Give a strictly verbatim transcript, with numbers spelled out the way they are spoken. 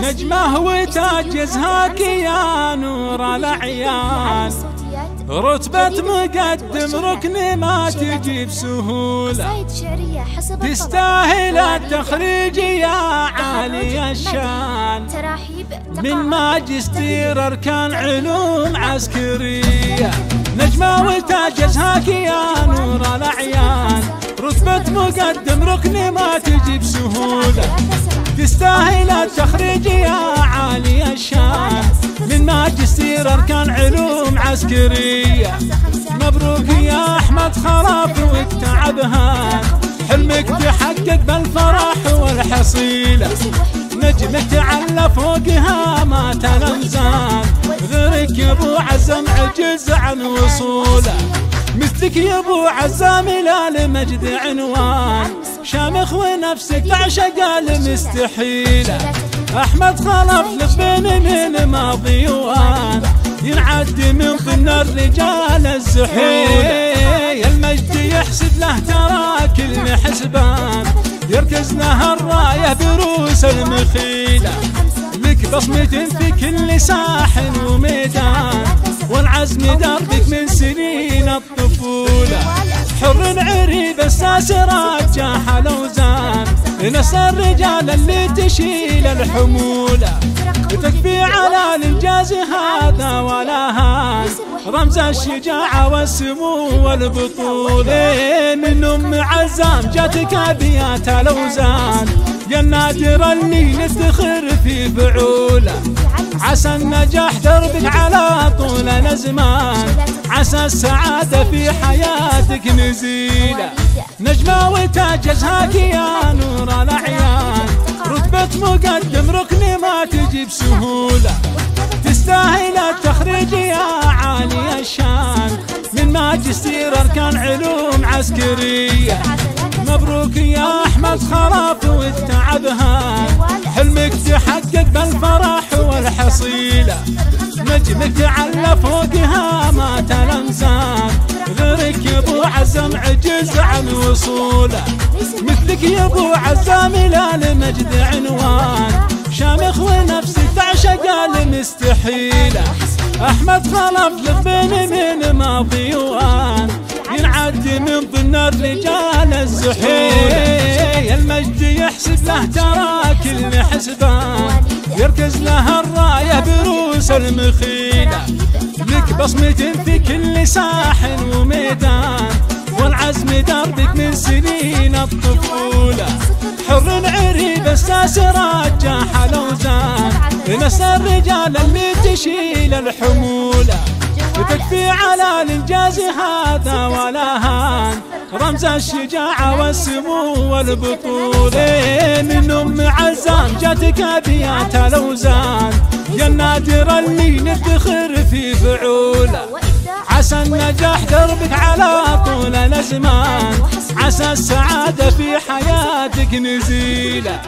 نجمه وتاجزها يا نور الاعيان، رتبة مقدم ركن ما تجي بسهولة، تستاهل التخريج يا عالي الشان من ماجستير أركان علوم عسكرية. نجمة وتاجزها يا نور الاعيان، رتبة مقدم ركن ما تجي بسهولة، تستاهل التخريج يا عالي الشان من ماجستير أركان علوم عسكرية. مبروك يا أحمد، خراب والتعب هان، حلمك تحقق بالفرح والحصيلة، نجمك تعلى فوقها ما تلمزان، غيرك يا أبو عزم عجز عن وصوله، مثلك يا أبو عزام لا لمجد عنوان، شامخ ونفسك تعشق المستحيلة. أحمد خلف لبين من ماضي وان، ينعد من ضمن الرجال الزحول، المجد يحسد له ترى كل حسبان، يركز له الراية بروس المخيلة، لك بصمة في كل ساحل وميدان، والعزم دربك من سنين الطفولة، حر عريب الساسرات جاح الأوزان، نص الرجال اللي تشيل الحمولة، تكفي على الإنجاز هذا ولا هان، رمز الشجاعة والسمو والبطولة. من أم عزام جاتك أبيات الأوزان، يا النادر اللي نفتخر في بعوله، عسى النجاح دربك على طول الأزمان، عسى السعادة في حياتك نزيلة. نجمة وتاجزها يا نور الاعيان، رتبة مقدم ركن ما تجي بسهولة، تستاهل التخريج يا عالي الشان من ماجستير أركان علوم عسكرية. مبروك يا أحمد، خراف والتعب هان، حلمك تحقق بالفرح والحصيلة، نجمك تعلى فوقها ما تلمزان، غيرك يا أبو عزام عجز عن وصوله، مثلك يا أبو عزام لا لمجد عنوان، شامخ ونفسي تعشق المستحيلة. أحمد خلف لبين من ماضي وان، ينعد من ضمن الرجال الزحول، المجد يحسد له ترى كل حسبان، يركز له الراية بروس المخيلة، لك بصمة في كل ساحل وميدان، والعزم دربك من سنين الطفولة، حر عريب الساسرات جاح الأوزان، نص الرجال اللي تشيل الحمولة، تكفي على الإنجاز هذا ولا هان، رمز الشجاعة والسمو والبطولة. من أم عزام جاتك أبيات الأوزان، يا النادر اللي نفتخر في فعوله، عسى النجاح دربك على طول الأزمان، عسى السعادة في حياتك نزيلة.